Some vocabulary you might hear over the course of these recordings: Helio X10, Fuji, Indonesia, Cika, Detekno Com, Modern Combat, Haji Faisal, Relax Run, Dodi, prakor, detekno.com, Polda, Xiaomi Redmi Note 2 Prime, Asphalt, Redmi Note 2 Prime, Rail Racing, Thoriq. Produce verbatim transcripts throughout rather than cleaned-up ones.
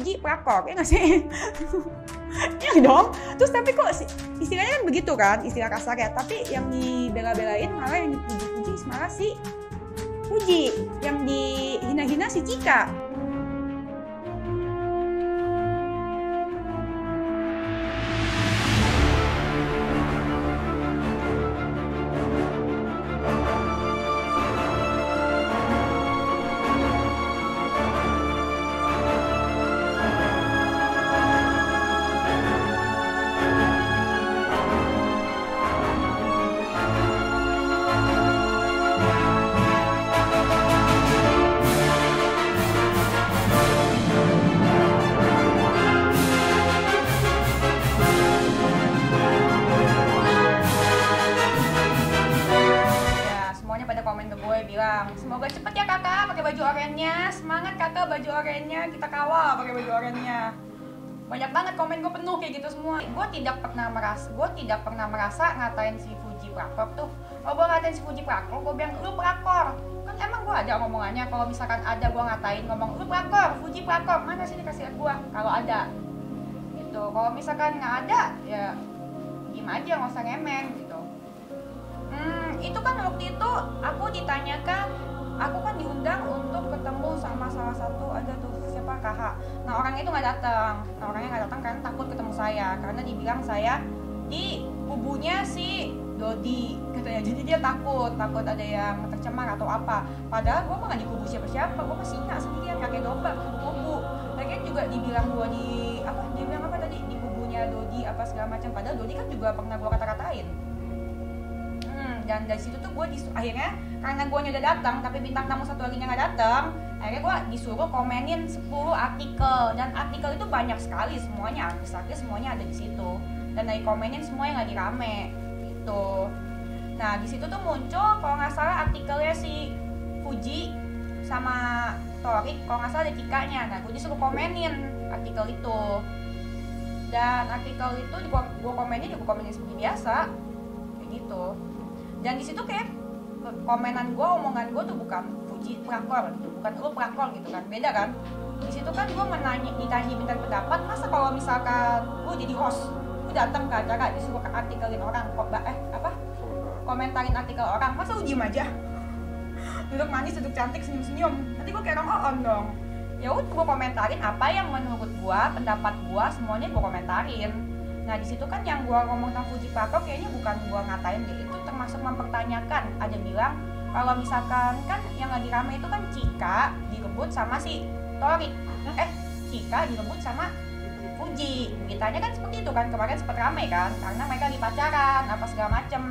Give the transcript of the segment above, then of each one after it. Fuji prakok, ya nggak sih? Iya dong. Terus tapi kok istilahnya kan begitu kan, istilah kasar ya. Tapi yang dibela-belain malah yang dipuji-puji malah si Fuji, yang dihina-hina si Cika. Semoga cepet ya kakak pakai baju oranye, semangat kakak baju oranye, kita kawal pakai baju oranye. Banyak banget komen gue penuh kayak gitu semua. Gue tidak pernah merasa, gue tidak pernah merasa ngatain si Fuji prakor tuh. Oh gue ngatain si Fuji prakor, gue bilang lu prakor. Kan emang gue ada ngomongannya. Kalau misalkan ada gue ngatain ngomong lu prakor, Fuji prakor, mana sih dikasih lihat gue? Kalau ada, gitu. Kalau misalkan nggak ada, ya gimana aja nggak usah ngemen gitu. Hmm, itu kan waktu itu aku ditanyakan, aku kan diundang untuk ketemu sama salah satu ada tuh siapa kakak. Nah orangnya itu nggak datang, nah orangnya nggak datang karena takut ketemu saya, karena dibilang saya di kubunya si Dodi katanya. Jadi dia takut, takut ada yang tercemar atau apa. Padahal gue mah nggak di kubu siapa-siapa, gue mah singa sendirian kakek domba kubu. Lagian juga dibilang gue di apa? Dia bilang apa tadi? Di kubunya Dodi apa segala macam. Padahal Dodi kan juga pernah gue kata-katain. Dan dari situ tuh gue disuruh, akhirnya karena gue udah datang tapi bintang tamu satu laginya nggak datang, akhirnya gue disuruh komenin sepuluh artikel, dan artikel itu banyak sekali, semuanya artis-artis semuanya ada di situ, dan dari komenin semuanya nggak dirame gitu. Nah di situ tuh muncul kalau nggak salah artikelnya si Fuji sama Thoriq, kalau nggak salah ada Cikanya. Nah gue disuruh komenin artikel itu, dan artikel itu gue komenin juga komenin seperti biasa kayak gitu. Dan di situ kayak komenan gue, omongan gue tuh bukan Fuji prakor gitu, bukan lu prakor gitu kan, beda kan. Di situ kan gue menanya, ditanya minta pendapat, masa kalau misalkan gue jadi host, gue datang ke acara disuruh artikelin orang, eh apa, komentarin artikel orang, masa lu diem aja, duduk manis, duduk cantik, senyum senyum, nanti gue kayak orang on dong. Ya udah gue komentarin apa yang menurut gue, pendapat gue, semuanya gue komentarin. Nah di situ kan yang gue ngomong tentang Fuji prakor kayaknya bukan gue ngatain deh, itu termasuk mempertanyakan. Ada bilang kalau misalkan kan yang lagi rame itu kan Cika direbut sama si Thoriq, eh Cika direbut sama Fuji, beritanya kan seperti itu kan, kemarin sempat rame kan karena mereka lagi pacaran apa segala macem,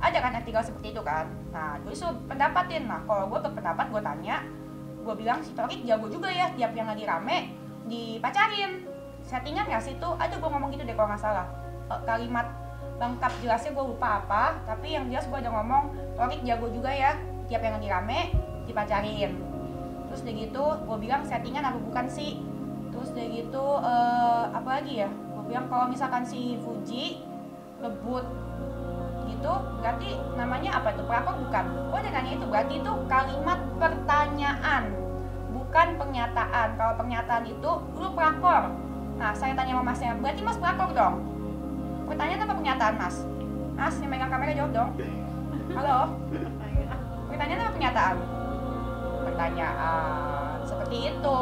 ada kan artikel seperti itu kan. Nah gue disuruh pendapatin. Nah kalau gue berpendapat, gue tanya, gue bilang si Thoriq jago juga ya, tiap yang lagi rame dipacarin. Settingan gak sih tuh? Aduh gue ngomong gitu deh kalau gak salah, kalimat lengkap jelasnya gue lupa apa, tapi yang jelas gue udah ngomong Thoriq jago juga ya, tiap yang lagi rame dipacarin. Terus udah gitu gue bilang settingan apa bukan sih. Terus udah gitu uh, apa lagi ya, gue bilang kalau misalkan si Fuji rebut gitu berarti namanya apa tuh, prakor bukan? Gue udah nanya itu, berarti itu kalimat pertanyaan bukan pernyataan. Kalau pernyataan itu lu prakor. Nah, saya tanya sama masnya, berarti mas prakor dong? Pertanyaan apa pernyataan mas? Mas, yang megang kamera jawab dong. Halo? Pertanyaan apa pernyataan? Pertanyaan, seperti itu.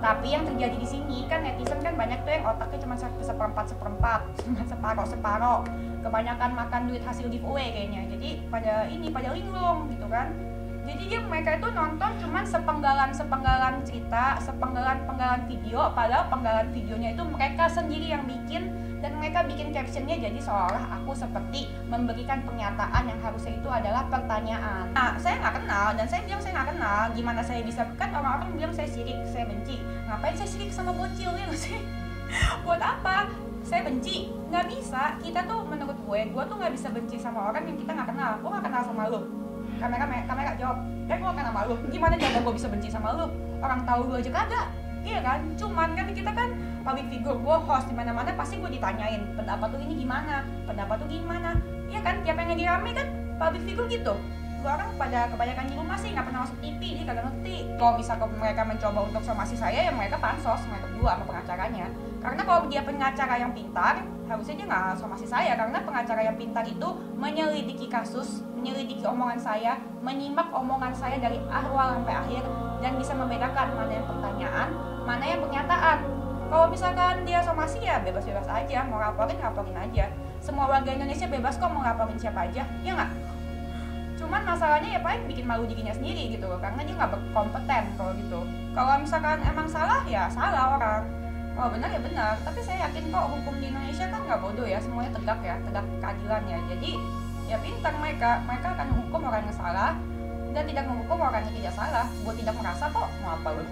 Tapi yang terjadi di sini kan netizen kan banyak tuh yang otaknya cuma seperempat-seperempat, cuma separoh-separoh. Kebanyakan makan duit hasil giveaway kayaknya. Jadi pada ini, pada linglung gitu kan. Jadi mereka itu nonton cuman sepenggalan-sepenggalan cerita, sepenggalan-penggalan video, padahal penggalan videonya itu mereka sendiri yang bikin, dan mereka bikin captionnya jadi seolah aku seperti memberikan pernyataan yang harusnya itu adalah pertanyaan. Nah, saya nggak kenal, dan saya bilang saya nggak kenal, gimana saya bisa, kan orang-orang bilang saya sirik, saya benci. Ngapain saya sirik sama bocil ya nggak sih? Buat apa? Saya benci, nggak bisa. Kita tuh menurut gue, gue tuh nggak bisa benci sama orang yang kita nggak kenal. Gue nggak kenal sama lo. Kamera, kamera jawab, kan gue kenal sama lu, gimana jaga gue bisa benci sama lu, orang tahu gue aja kagak, iya kan. Cuman kan kita kan public figure, gue host dimana-mana pasti gue ditanyain pendapat tuh ini gimana, pendapat tuh gimana, iya kan, tiap yang lagi rame kan public figure gitu. Lu orang pada kebanyakan di rumah sih nggak pernah masuk T V, dia kagak ngerti. Kalau misalkan mereka mencoba untuk somasi saya, ya mereka pansos, mereka berdua sama pengacaranya. Karena kalau dia pengacara yang pintar, harusnya dia nggak somasi saya, karena pengacara yang pintar itu menyelidiki kasus, menyelidiki omongan saya, menyimak omongan saya dari awal sampai akhir, dan bisa membedakan mana yang pertanyaan, mana yang pernyataan. Kalau misalkan dia somasi ya bebas-bebas aja, mau raporin, raporin aja. Semua warga Indonesia bebas kok mau raporin siapa aja, ya nggak? Cuman masalahnya ya paling bikin malu dirinya sendiri gitu loh, karena dia nggak berkompeten kalau gitu. Kalau misalkan emang salah, ya salah orang. Kalau benar ya benar, tapi saya yakin kok hukum di Indonesia kan nggak bodoh ya, semuanya tegak ya, tegak keadilan ya. Jadi ya pintar mereka, mereka akan menghukum orang yang salah, dan tidak menghukum orang yang tidak salah. Gue tidak merasa kok, mau apa loh.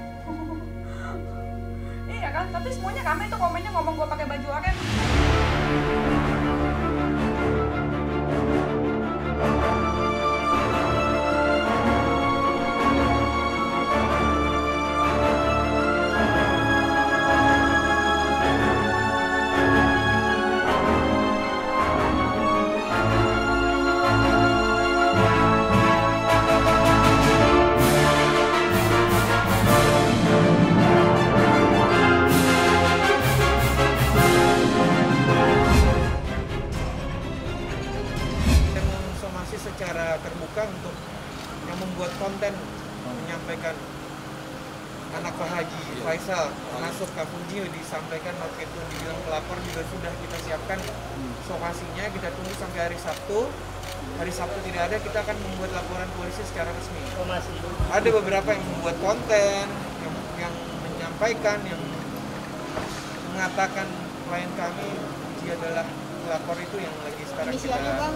Iya kan, tapi semuanya rame tuh komennya ngomong gue pakai baju oranye. Secara terbuka untuk yang membuat konten menyampaikan anak Pak Haji Faisal masuk ke Fuji, disampaikan waktu itu dibilang pelapor juga sudah kita siapkan somasinya, kita tunggu sampai hari Sabtu. Hari Sabtu tidak ada, kita akan membuat laporan polisi secara resmi. Ada beberapa yang membuat konten yang, yang menyampaikan, yang mengatakan klien kami dia adalah pelapor itu yang lagi sekarang kita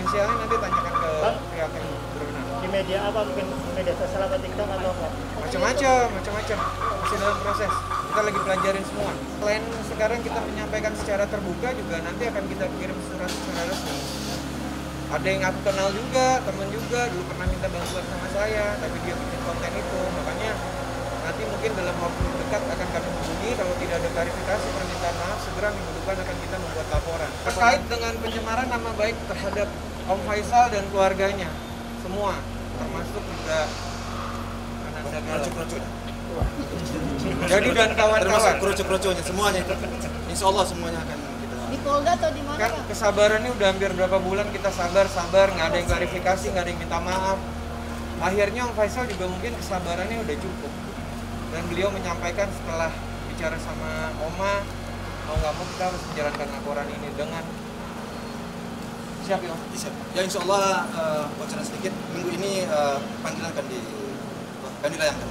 inisialnya nanti tanyakan ke pihak yang berwenang. Di media apa? Mungkin media sosial atau TikTok atau apa? Macam-macam, macam-macam. Masih dalam proses. Kita lagi pelajarin semua. Selain sekarang kita menyampaikan secara terbuka juga, nanti akan kita kirim surat secara resmi. Ada yang aku kenal juga, teman juga, dulu pernah minta bantuan sama saya, tapi dia bikin konten itu. Makanya nanti mungkin dalam waktu dekat akan kami hubungi, kalau tidak ada klarifikasi permintaan maaf, segera minggu depan akan kita membuat laporan terkait dengan pencemaran nama baik terhadap Om Faisal dan keluarganya semua, termasuk juga Ananda kerucut-kerucut jadi dan kawan-kawan, termasuk kerucut-kerucutnya semuanya, insya Allah semuanya akan kita di Polda atau di mana kan. Kesabarannya udah hampir berapa bulan kita sabar-sabar, nggak ada yang klarifikasi, nggak ada yang minta maaf. Akhirnya Om Faisal juga mungkin kesabarannya udah cukup, dan beliau menyampaikan setelah bicara sama Oma, mau nggak mau kita harus menjalankan laporan ini dengan siap ya, siap. Ya insya Allah uh, bocoran sedikit, minggu ini uh, panggilan akan di akan dilayangkan.